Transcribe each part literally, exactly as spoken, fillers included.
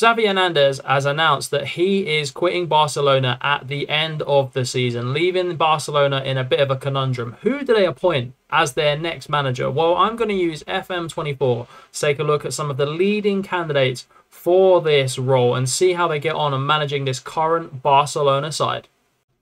Xavi Hernandez has announced that he is quitting Barcelona at the end of the season, leaving Barcelona in a bit of a conundrum. Who do they appoint as their next manager? Well, I'm going to use F M twenty-four to take a look at some of the leading candidates for this role and see how they get on in managing this current Barcelona side.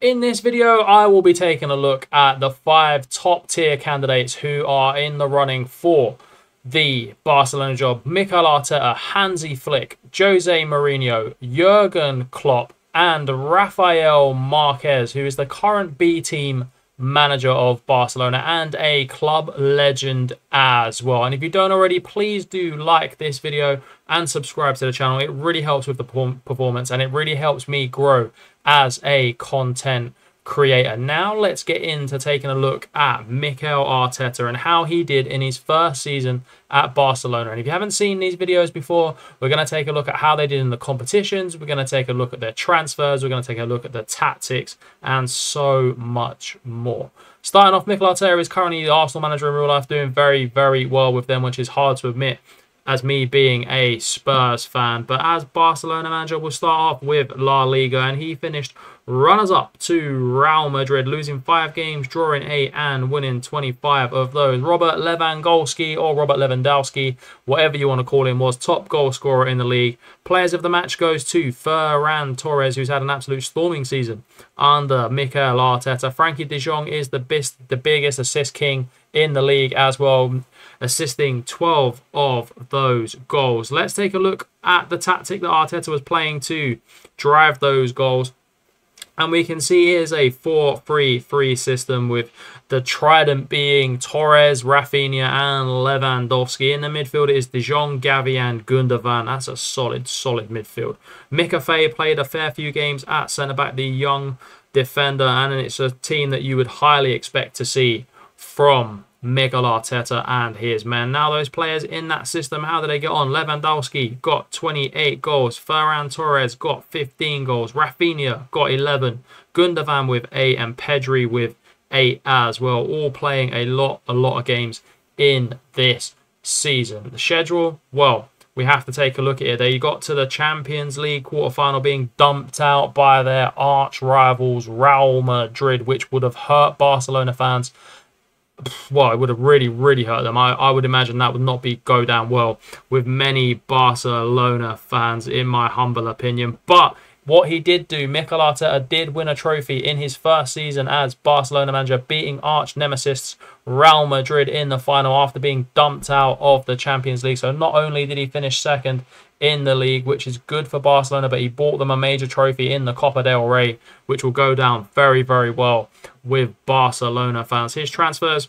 In this video, I will be taking a look at the five top-tier candidates who are in the running for the Barcelona job: Mikel Arteta, Hansi Flick, Jose Mourinho, Jurgen Klopp, and Rafael Márquez, who is the current B-team manager of Barcelona and a club legend as well. And if you don't already, please do like this video and subscribe to the channel. It really helps with the performance and it really helps me grow as a content creator. Now let's get into taking a look at Mikel Arteta and how he did in his first season at Barcelona. And if you haven't seen these videos before, we're going to take a look at how they did in the competitions, we're going to take a look at their transfers, we're going to take a look at the tactics, and so much more. Starting off, Mikel Arteta is currently the Arsenal manager in real life, doing very, very well with them, which is hard to admit as me being a Spurs fan. But as Barcelona manager, we'll start off with La Liga, and he finished runners-up to Real Madrid, losing five games, drawing eight, and winning twenty-five of those. Robert Lewandowski, or Robert Lewandowski, whatever you want to call him, was top goal scorer in the league. Players of the match goes to Ferran Torres, who's had an absolute storming season under Mikel Arteta. Frenkie de Jong is the best, the biggest assist king in the league as well, assisting twelve of those goals. Let's take a look at the tactic that Arteta was playing to drive those goals. And we can see here's a four three three system with the trident being Torres, Raphinha, and Lewandowski. In the midfield is De Jong, Gavi, and Gundogan. That's a solid, solid midfield. Mikafei played a fair few games at centre-back, the young defender, and it's a team that you would highly expect to see from Mikel Arteta and his men. Now those players in that system, how do they get on? Lewandowski got twenty-eight goals, Ferran Torres got fifteen goals, Raphinha got eleven, Gundogan with eight, and Pedri with eight as well, all playing a lot, a lot of games in this season. The schedule, well, we have to take a look at it. They got to the Champions League quarterfinal, being dumped out by their arch rivals Real Madrid, which would have hurt Barcelona fans. Well, it would have really, really hurt them. I, I would imagine that would not be go down well with many Barcelona fans, in my humble opinion. But what he did do, Mikel Arteta did win a trophy in his first season as Barcelona manager, beating arch nemesis Real Madrid in the final after being dumped out of the Champions League. So not only did he finish second in the league, which is good for Barcelona, but he bought them a major trophy in the Copa del Rey, which will go down very, very well with Barcelona fans. His transfers,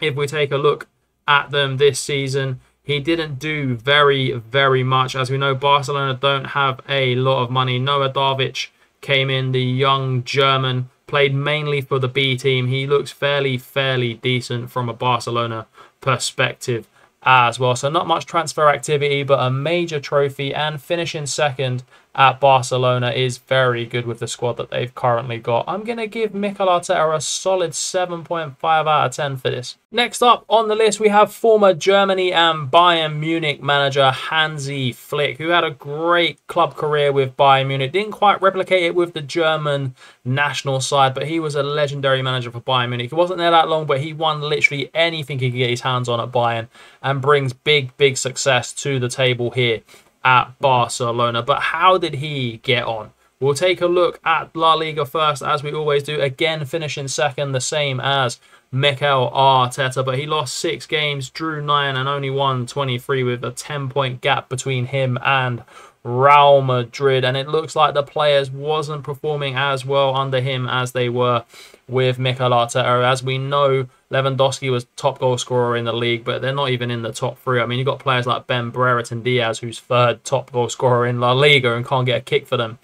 if we take a look at them this season, he didn't do very, very much. As we know, Barcelona don't have a lot of money. Noah Darvich came in, the young German, played mainly for the B team. He looks fairly, fairly decent from a Barcelona perspective as well. So not much transfer activity, but a major trophy and finishing second at Barcelona is very good with the squad that they've currently got. I'm going to give Mikel Arteta a solid seven point five out of ten for this. Next up on the list, we have former Germany and Bayern Munich manager Hansi Flick, who had a great club career with Bayern Munich. Didn't quite replicate it with the German national side, but he was a legendary manager for Bayern Munich. He wasn't there that long, but he won literally anything he could get his hands on at Bayern and brings big, big success to the table here at Barcelona. But how did he get on? We'll take a look at La Liga first, as we always do. Again, finishing second, the same as Mikel Arteta, but he lost six games, drew nine, and only won twenty-three, with a ten-point gap between him and Real Madrid. And it looks like the players wasn't performing as well under him as they were with Mikel Arteta. As we know, Lewandowski was top goal scorer in the league, but they're not even in the top three. I mean, you've got players like Ben Brereton-Diaz, who's third top goal scorer in La Liga and can't get a kick for them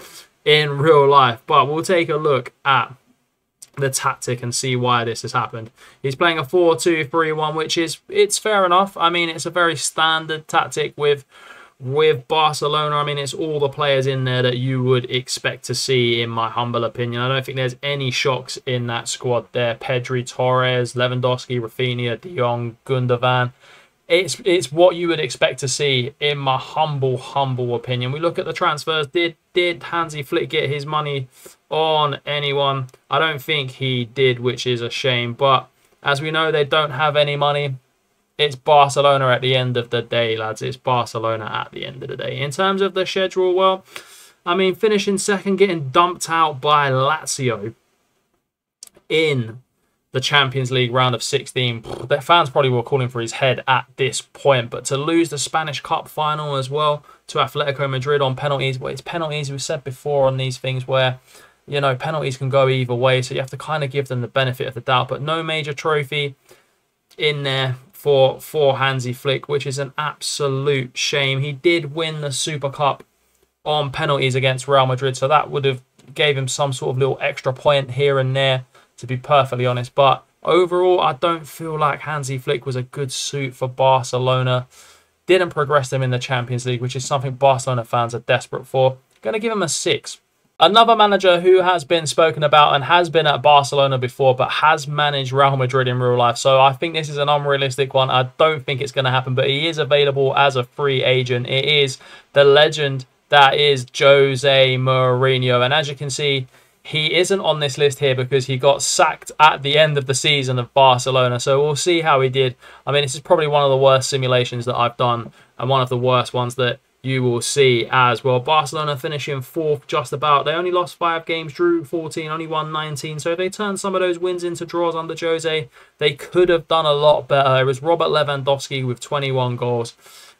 in real life. But we'll take a look at the tactic and see why this has happened. He's playing a four two three one, which is, it's fair enough. I mean, it's a very standard tactic with with Barcelona. I mean, it's all the players in there that you would expect to see, in my humble opinion. I don't think there's any shocks in that squad there. Pedri, Torres, Lewandowski, Raphinha, De Jong, Gundogan. It's it's what you would expect to see, in my humble, humble opinion. We look at the transfers. Did did Hansi Flick get his money on anyone? I don't think he did, which is a shame. But as we know, they don't have any money. It's Barcelona at the end of the day, lads. It's Barcelona at the end of the day. In terms of the schedule, well, I mean, finishing second, getting dumped out by Lazio in the Champions League round of sixteen. Their fans probably were calling for his head at this point. But to lose the Spanish Cup final as well to Atletico Madrid on penalties. Well, it's penalties. We've said before on these things where, you know, penalties can go either way. So you have to kind of give them the benefit of the doubt. But no major trophy in there for, for Hansi Flick, which is an absolute shame. He did win the Super Cup on penalties against Real Madrid. So that would have gave him some sort of little extra point here and there, to be perfectly honest. But overall, I don't feel like Hansi Flick was a good suit for Barcelona. Didn't progress them in the Champions League, which is something Barcelona fans are desperate for. Going to give him a six. Another manager who has been spoken about and has been at Barcelona before, but has managed Real Madrid in real life. So I think this is an unrealistic one. I don't think it's going to happen, but he is available as a free agent. It is the legend that is Jose Mourinho. And as you can see, he isn't on this list here because he got sacked at the end of the season of Barcelona. So we'll see how he did. I mean, this is probably one of the worst simulations that I've done and one of the worst ones that you will see as well. Barcelona finishing fourth just about. They only lost five games, drew fourteen, only won nineteen. So if they turned some of those wins into draws under Jose, they could have done a lot better. It was Robert Lewandowski with twenty-one goals.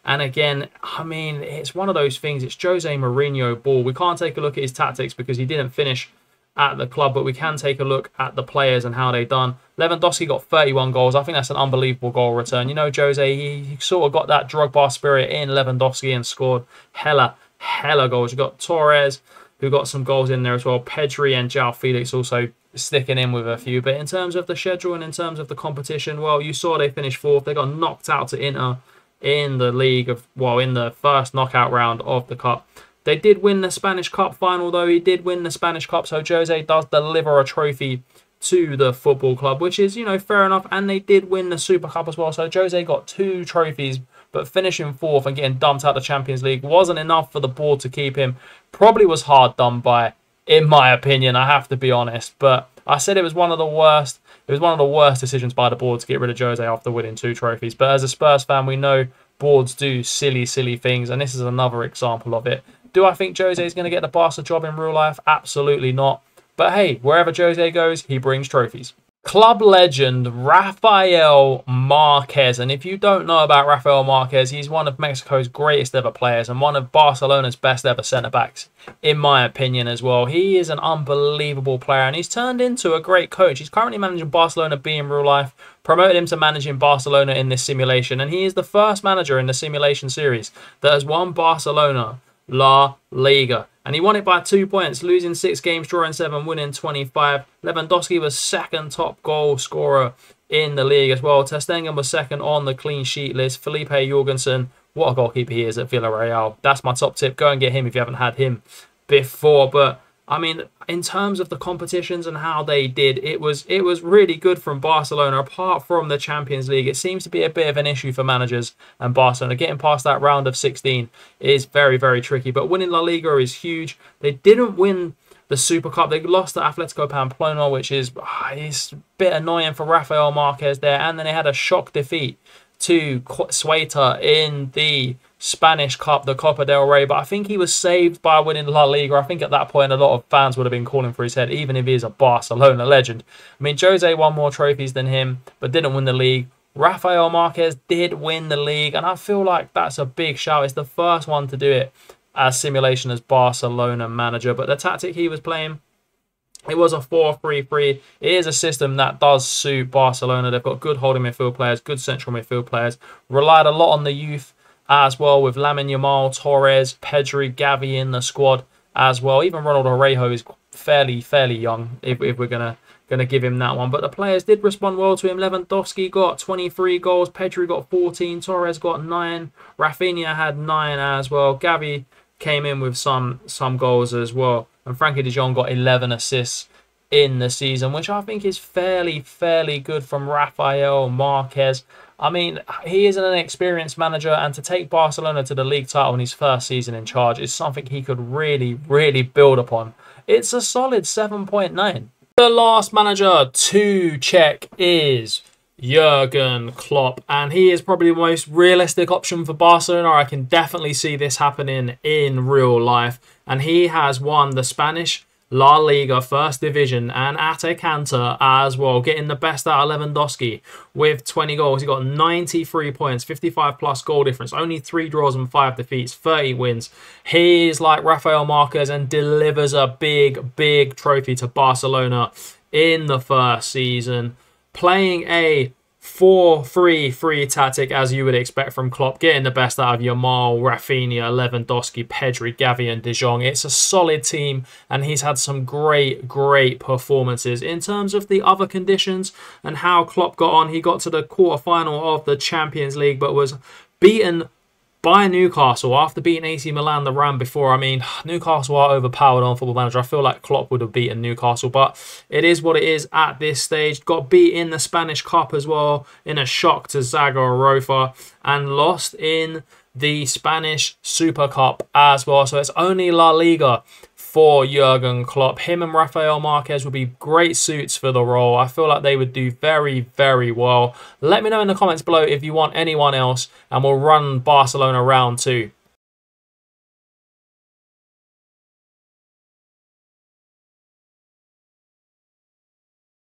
And again, I mean, it's one of those things. It's Jose Mourinho ball. We can't take a look at his tactics because he didn't finish at the club, but we can take a look at the players and how they done. Lewandowski got thirty-one goals. I think that's an unbelievable goal return. You know, Jose, he, he sort of got that Drogba spirit in Lewandowski and scored hella, hella goals. You've got Torres, who got some goals in there as well. Pedri and Joao Felix also sticking in with a few. But in terms of the schedule and in terms of the competition, well, you saw they finished fourth. They got knocked out to Inter in the league of, well, in the first knockout round of the Cup. They did win the Spanish Cup final, though. He did win the Spanish Cup, so Jose does deliver a trophy to the football club, which is, you know, fair enough. And they did win the Super Cup as well, so Jose got two trophies, but finishing fourth and getting dumped out of the Champions League wasn't enough for the board to keep him. Probably was hard done by, in my opinion, I have to be honest. But I said it was one of the worst. It was one of the worst decisions by the board to get rid of Jose after winning two trophies. But as a Spurs fan, we know boards do silly, silly things, and this is another example of it. Do I think Jose is going to get the Barca job in real life? Absolutely not. But hey, wherever Jose goes, he brings trophies. Club legend Rafael Márquez. And if you don't know about Rafael Márquez, he's one of Mexico's greatest ever players and one of Barcelona's best ever centre-backs, in my opinion as well. He is an unbelievable player and he's turned into a great coach. He's currently managing Barcelona B in real life, promoted him to managing Barcelona in this simulation. And he is the first manager in the simulation series that has won Barcelona La Liga, and he won it by two points, losing six games, drawing seven, winning twenty-five. Lewandowski was second top goal scorer in the league as well. Ter Stegen was second on the clean sheet list. Felipe Jorgensen, what a goalkeeper he is at Villarreal. That's my top tip. Go and get him if you haven't had him before. But I mean, in terms of the competitions and how they did, it was it was really good from Barcelona, apart from the Champions League. It seems to be a bit of an issue for managers and Barcelona. Getting past that round of sixteen is very, very tricky. But winning La Liga is huge. They didn't win the Super Cup. They lost to Atletico Pamplona, which is ah, it's a bit annoying for Rafael Márquez there. And then they had a shock defeat to Sueta in the Spanish Cup, the Copa del Rey, but I think he was saved by winning La Liga. I think at that point a lot of fans would have been calling for his head, even if he is a Barcelona legend. I mean, Jose won more trophies than him, but didn't win the league. Rafael Márquez did win the league, and I feel like that's a big shout. It's the first one to do it as simulation as Barcelona manager, but the tactic he was playing, it was a four three three. It is a system that does suit Barcelona. They've got good holding midfield players, good central midfield players, relied a lot on the youth as well, with Lamine Yamal, Torres, Pedri, Gavi in the squad as well. Even Ronald Araujo is fairly, fairly young, if, if we're going to gonna give him that one. But the players did respond well to him. Lewandowski got twenty-three goals, Pedri got fourteen, Torres got nine, Raphinha had nine as well. Gavi came in with some, some goals as well. And Frenkie de Jong got eleven assists in the season, which I think is fairly, fairly good from Rafael Márquez. I mean, he is an inexperienced manager, and to take Barcelona to the league title in his first season in charge is something he could really, really build upon. It's a solid seven point nine. The last manager to check is Jurgen Klopp, and he is probably the most realistic option for Barcelona. I can definitely see this happening in real life, and he has won the Spanish La Liga First Division and Atalanta as well, getting the best out of Lewandowski with twenty goals. He got ninety-three points, fifty-five plus goal difference, only three draws and five defeats, thirty wins. He's like Rafael Márquez and delivers a big, big trophy to Barcelona in the first season, playing a four three three tactic, as you would expect from Klopp, getting the best out of Yamal, Raphinha, Lewandowski, Pedri, Gavi and De Jong. It's a solid team, and he's had some great, great performances. In terms of the other conditions and how Klopp got on, he got to the quarterfinal of the Champions League, but was beaten by Newcastle after beating A C Milan the round before. I mean, Newcastle are overpowered on Football Manager. I feel like Klopp would have beaten Newcastle, but it is what it is at this stage. Got beat in the Spanish Cup as well in a shock to Zaragoza, and lost in the Spanish Super Cup as well. So it's only La Liga for Jurgen Klopp. Him and Rafael Márquez would be great suits for the role. I feel like they would do very, very well. Let me know in the comments below if you want anyone else, and we'll run Barcelona round two.